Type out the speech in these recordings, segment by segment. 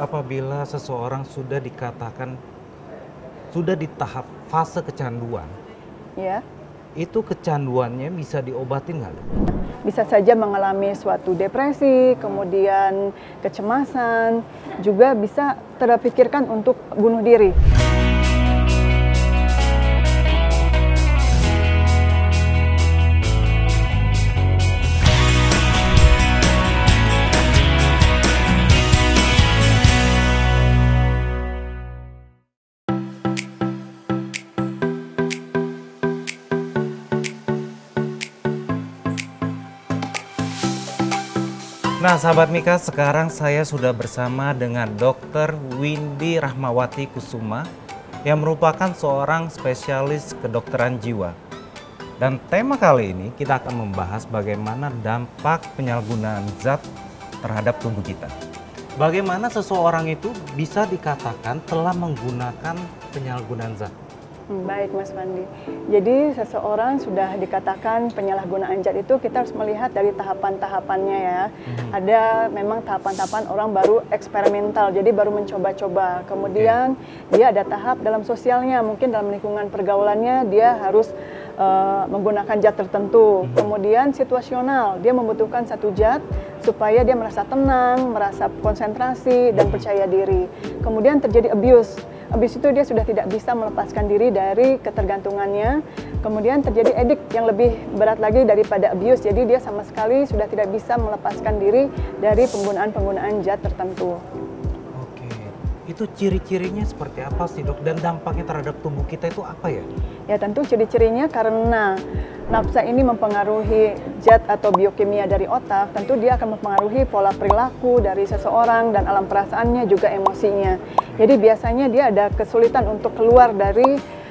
Apabila seseorang sudah dikatakan sudah di tahap fase kecanduan, ya, itu kecanduannya bisa diobatin nggak? Bisa saja mengalami suatu depresi, kemudian kecemasan, juga bisa terpikirkan untuk bunuh diri. Nah, sahabat Mika, sekarang saya sudah bersama dengan Dr. Windy Rahmawati Kusuma yang merupakan seorang spesialis kedokteran jiwa. Dan tema kali ini kita akan membahas bagaimana dampak penyalahgunaan zat terhadap tubuh kita. Bagaimana seseorang itu bisa dikatakan telah menggunakan penyalahgunaan zat? Baik, Mas Fandi. Jadi seseorang sudah dikatakan penyalahgunaan zat itu kita harus melihat dari tahapan-tahapannya ya. Ada memang tahapan-tahapan orang baru eksperimental, jadi baru mencoba-coba. Kemudian dia ada tahap dalam sosialnya, mungkin dalam lingkungan pergaulannya dia harus menggunakan zat tertentu. Kemudian situasional, dia membutuhkan satu zat supaya dia merasa tenang, merasa konsentrasi dan percaya diri. Kemudian terjadi abuse. Habis itu dia sudah tidak bisa melepaskan diri dari ketergantungannya. Kemudian terjadi edik yang lebih berat lagi daripada abuse. Jadi dia sama sekali sudah tidak bisa melepaskan diri dari penggunaan zat tertentu. Oke, itu ciri-cirinya seperti apa sih, Dok? Dan dampaknya terhadap tubuh kita itu apa ya? Ya tentu ciri-cirinya karena napza ini mempengaruhi zat atau biokimia dari otak, tentu dia akan mempengaruhi pola perilaku dari seseorang dan alam perasaannya juga emosinya. Jadi biasanya dia ada kesulitan untuk keluar dari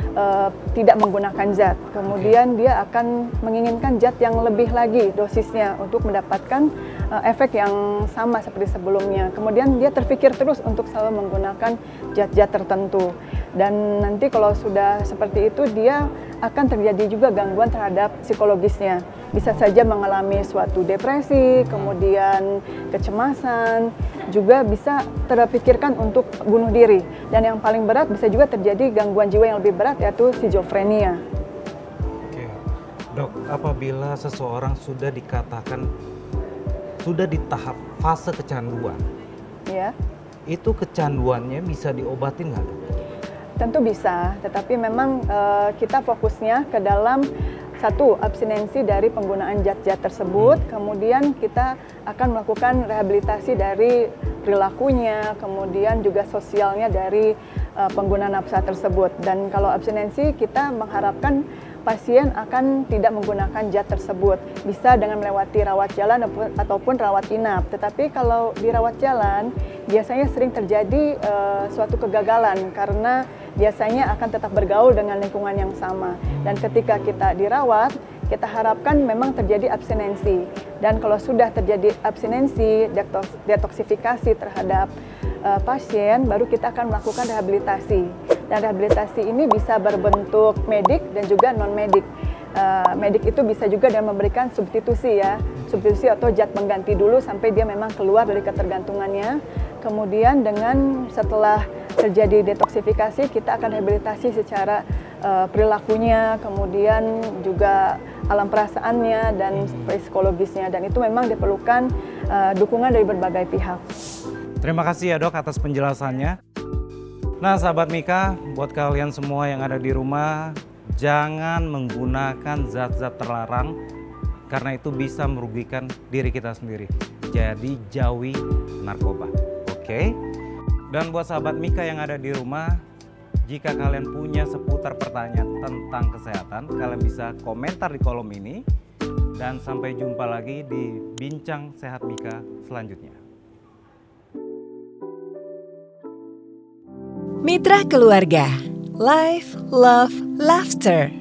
tidak menggunakan zat. Kemudian dia akan menginginkan zat yang lebih lagi dosisnya untuk mendapatkan efek yang sama seperti sebelumnya. Kemudian dia terpikir terus untuk selalu menggunakan zat-zat tertentu. Dan nanti kalau sudah seperti itu dia akan terjadi juga gangguan terhadap psikologisnya. Bisa saja mengalami suatu depresi, kemudian kecemasan, juga bisa terpikirkan untuk bunuh diri. Dan yang paling berat bisa juga terjadi gangguan jiwa yang lebih berat yaitu skizofrenia. Oke, Dok, apabila seseorang sudah dikatakan sudah di tahap fase kecanduan, ya, itu kecanduannya bisa diobatin nggak, Dok? Tentu bisa, tetapi memang kita fokusnya ke dalam satu, abstinensi dari penggunaan zat-zat tersebut, kemudian kita akan melakukan rehabilitasi dari perilakunya, kemudian juga sosialnya dari pengguna napza tersebut. Dan kalau abstinensi, kita mengharapkan pasien akan tidak menggunakan zat tersebut, bisa dengan melewati rawat jalan ataupun rawat inap. Tetapi kalau di rawat jalan, biasanya sering terjadi suatu kegagalan karena biasanya akan tetap bergaul dengan lingkungan yang sama. Dan ketika kita dirawat, kita harapkan memang terjadi abstinensi. Dan kalau sudah terjadi abstinensi, detoksifikasi terhadap pasien, baru kita akan melakukan rehabilitasi. Dan rehabilitasi ini bisa berbentuk medik dan juga non-medik. Medik itu bisa juga dia memberikan substitusi ya, substitusi atau zat pengganti dulu sampai dia memang keluar dari ketergantungannya. Kemudian dengan setelah terjadi detoksifikasi, kita akan rehabilitasi secara perilakunya, kemudian juga alam perasaannya dan psikologisnya. Dan itu memang diperlukan dukungan dari berbagai pihak. Terima kasih ya, Dok, atas penjelasannya. Nah, sahabat Mika, buat kalian semua yang ada di rumah, jangan menggunakan zat-zat terlarang karena itu bisa merugikan diri kita sendiri. Jadi jauhi narkoba, oke? Dan buat sahabat Mika yang ada di rumah, jika kalian punya seputar pertanyaan tentang kesehatan, kalian bisa komentar di kolom ini. Dan sampai jumpa lagi di Bincang Sehat Mika selanjutnya. Mitra keluarga, Life, Love, Laughter.